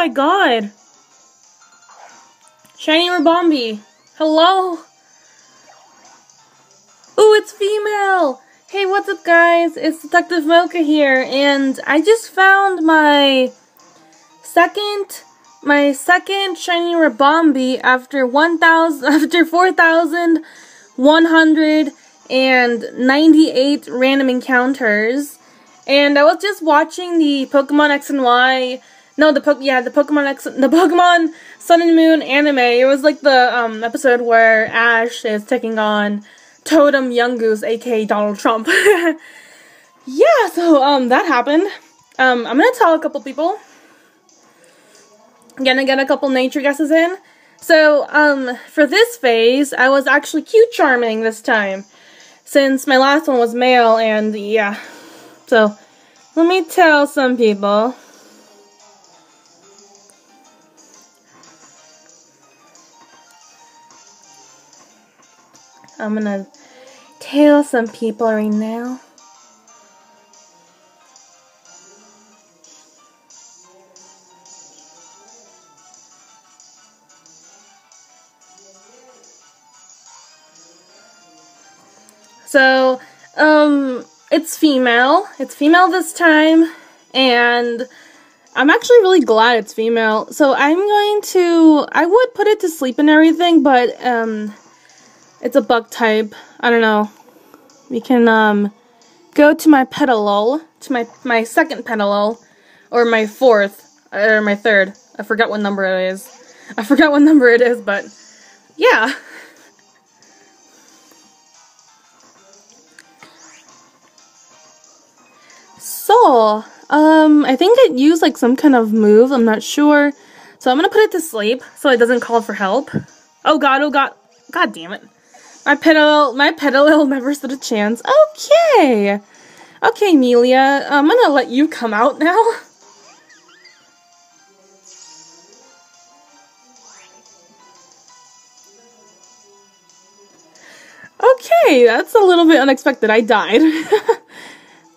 my god! Shiny Ribombee! Hello! Ooh, it's female! Hey, what's up guys? It's Detective Mocha here, and I just found my second Shiny Ribombee after 4,198 random encounters. And I was just watching the Pokemon X and Y, the Pokemon Sun and Moon anime. It was like the episode where Ash is taking on Totem Yungoose, aka Donald Trump. Yeah, so that happened. I'm gonna tell a couple people. I'm gonna get a couple nature guesses in. So for this phase, I was actually Cute Charming this time, since my last one was male, and yeah. So, let me tell some people. I'm gonna tell some people right now. So, it's female. It's female this time, and I'm actually really glad it's female. So I'm going to, I would put it to sleep and everything, but it's a bug type. I don't know. We can go to my Petilil, to my second Petilil, or my fourth, or my third. I forgot what number it is. I forgot what number it is, but yeah. So, I think it used like some kind of move, I'm not sure. So I'm gonna put it to sleep so it doesn't call for help. Oh god, damn it. My Petilil never stood a chance. Okay! Okay, Melia, I'm gonna let you come out now. Okay, that's a little bit unexpected, I died.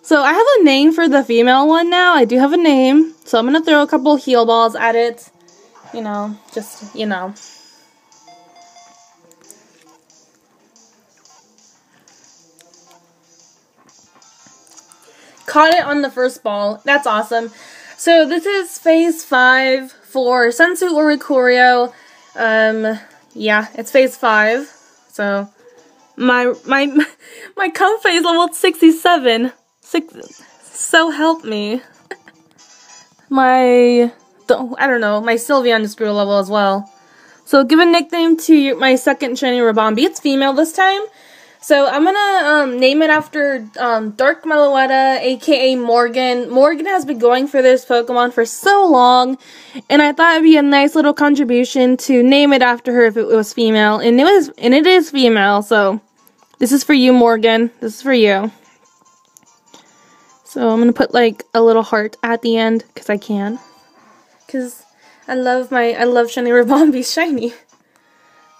So I have a name for the female one now. I do have a name. So I'm going to throw a couple heal balls at it. You know, just, you know. Caught it on the first ball. That's awesome. So this is phase 5 for Sensu Oricorio. Yeah, it's phase 5. So my Comfey is level 67. So help me. My Sylveon just grew a level as well. So give a nickname to my second Shiny Ribombee. It's female this time. So I'm gonna name it after Dark Malware, aka Morgan. Morgan has been going for this Pokemon for so long, and I thought it'd be a nice little contribution to name it after her if it was female. And it is female, so this is for you, Morgan. This is for you. So I'm going to put like a little heart at the end because I can. Because I love Shiny Ribombee's shiny.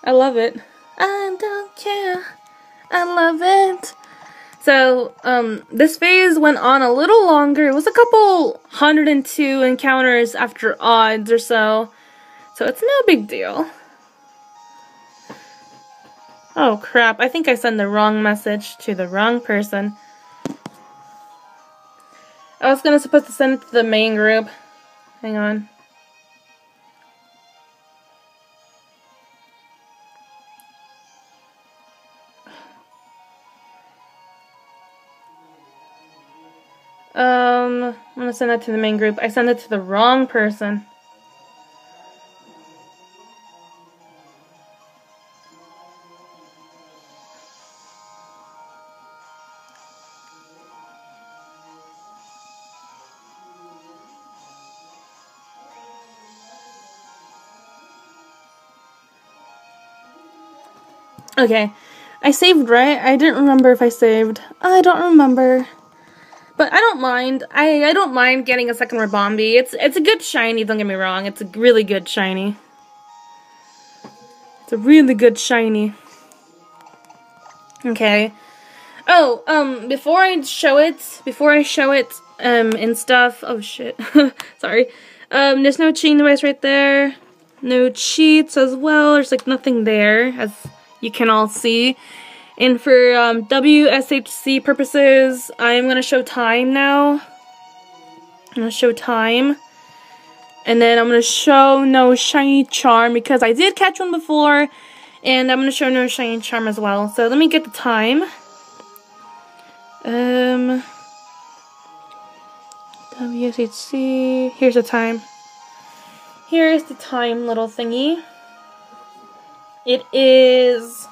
I love it. I don't care. I love it. So this phase went on a little longer. It was a couple 102 encounters after odds or so. So it's no big deal. Oh crap, I think I sent the wrong message to the wrong person. I was supposed to send it to the main group. Hang on. I'm gonna send that to the main group. I sent it to the wrong person. Okay, I saved, right? I didn't remember if I saved. I don't remember. But I don't mind. I don't mind getting a second Ribombee. It's a good shiny, don't get me wrong. It's a really good shiny. It's a really good shiny. Okay. Oh, before I show it and stuff, oh shit. Sorry. There's no cheating device right there. No cheats as well. There's like nothing there, as you can all see. And for WSHC purposes, I'm gonna show time now. I'm gonna show time. And then I'm gonna show no shiny charm because I did catch one before. And I'm gonna show no shiny charm as well. So let me get the time. WSHC. Here's the time. Here's the time, little thingy. It is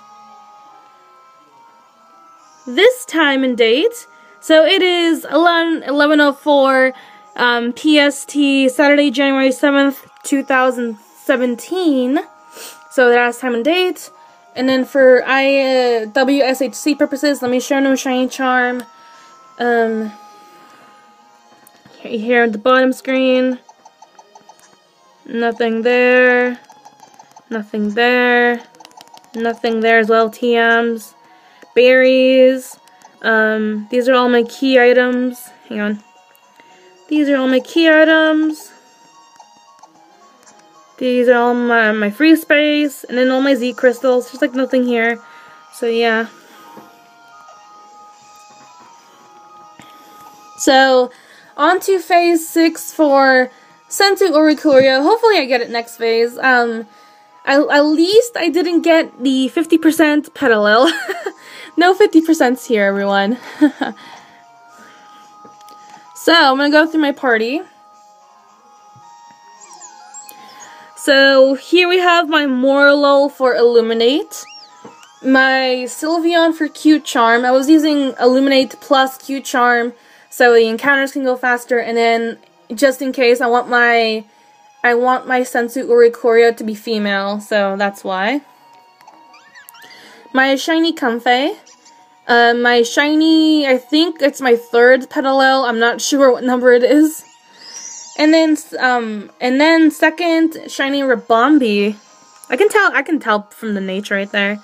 this time and date. So it is 11:04 PST, Saturday, January 7th, 2017. So that's time and date. And then for WSHC purposes, let me show no shiny charm. Here at the bottom screen. Nothing there. Nothing there. Nothing there as well. TMs. Berries. These are all my key items. Hang on. These are all my key items. These are all my free space. And then all my Z crystals. There's like nothing here. So yeah. So on to phase 6 for Sensu Oricorio. Hopefully I get it next phase. At least I didn't get the 50% Petilil. No 50% here, everyone. So I'm gonna go through my party. So here we have my Morlul for Illuminate, my Sylveon for Cute Charm. I was using Illuminate plus Cute Charm so the encounters can go faster, and then just in case I want my Sensu Oricorio to be female, so that's why. My shiny Comfey. My shiny, I think it's my third Petilil. I'm not sure what number it is. And then second shiny Ribombee. I can tell from the nature right there.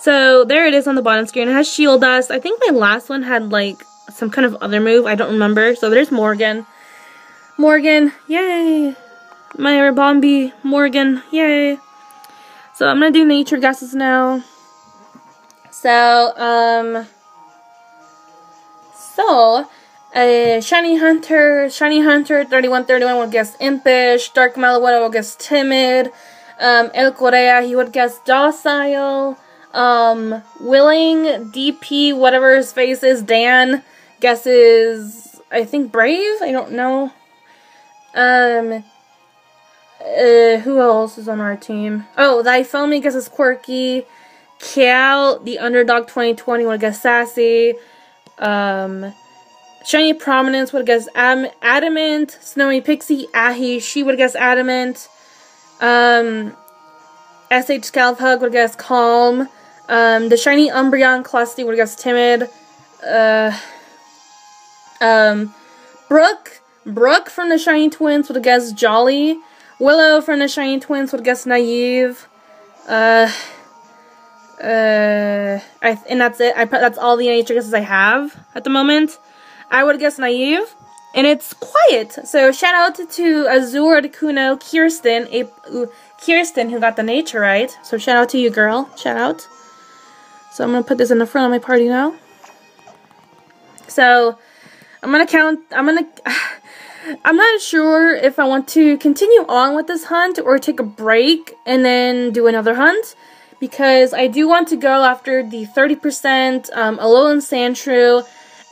So there it is on the bottom screen. It has Shield Dust. I think my last one had like some kind of other move. I don't remember. So there's Morgan. Morgan, yay! My Ribombee, Morgan, yay! So I'm gonna do nature guesses now. So, Shiny Hunter 3131 would guess Impish. Dark Malware would guess Timid. El Corea, he would guess Docile. Willing, DP, whatever his face is, Dan, guesses, I think, Brave? I don't know. Who else is on our team? Oh, Thy Foamy guesses Quirky. Cal, the Underdog 2020, would guess Sassy. Shiny Prominence would guess Adamant. Snowy Pixie Ahi, she would guess Adamant. Sh Scalp Hug would guess Calm. The Shiny Umbreon Clusty would guess Timid. Brooke from the Shiny Twins would guess Jolly. Willow from the Shiny Twins would guess Naive. And that's it. That's all the nature guesses I have at the moment. I would guess Naive. And it's quiet. So shout out to Azur, to Kuno, Kirsten, Kirsten who got the nature right. So shout out to you, girl. Shout out. So I'm going to put this in the front of my party now. So I'm going to count. I'm not sure if I want to continue on with this hunt or take a break and then do another hunt, because I do want to go after the 30% Alolan Sandshrew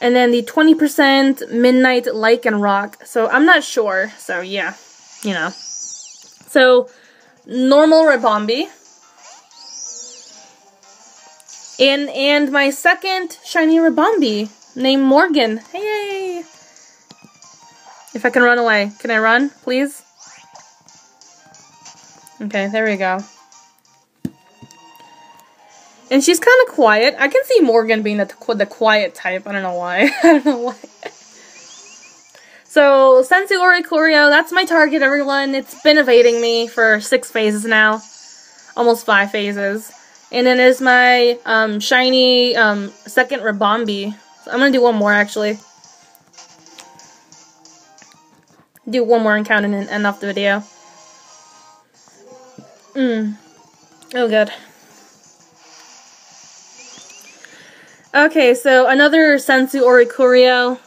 and then the 20% Midnight Lycanroc. So I'm not sure. So yeah, you know. So normal Ribombee. And my second shiny Ribombee named Morgan. Hey! If I can run away. Can I run, please? Okay, there we go. And she's kind of quiet. I can see Morgan being the quiet type. I don't know why. I don't know why. So, Sensu Oricorio, that's my target, everyone. It's been evading me for 6 phases now. Almost 5 phases. And then there's my shiny second Ribombee. So I'm going to do one more, actually. do one more encounter and end off the video. Oh good. Okay, so another Sensu Oricorio.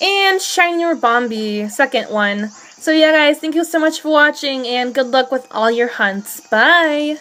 And Shiny Ribombee, second one. So yeah guys, thank you so much for watching and good luck with all your hunts. Bye!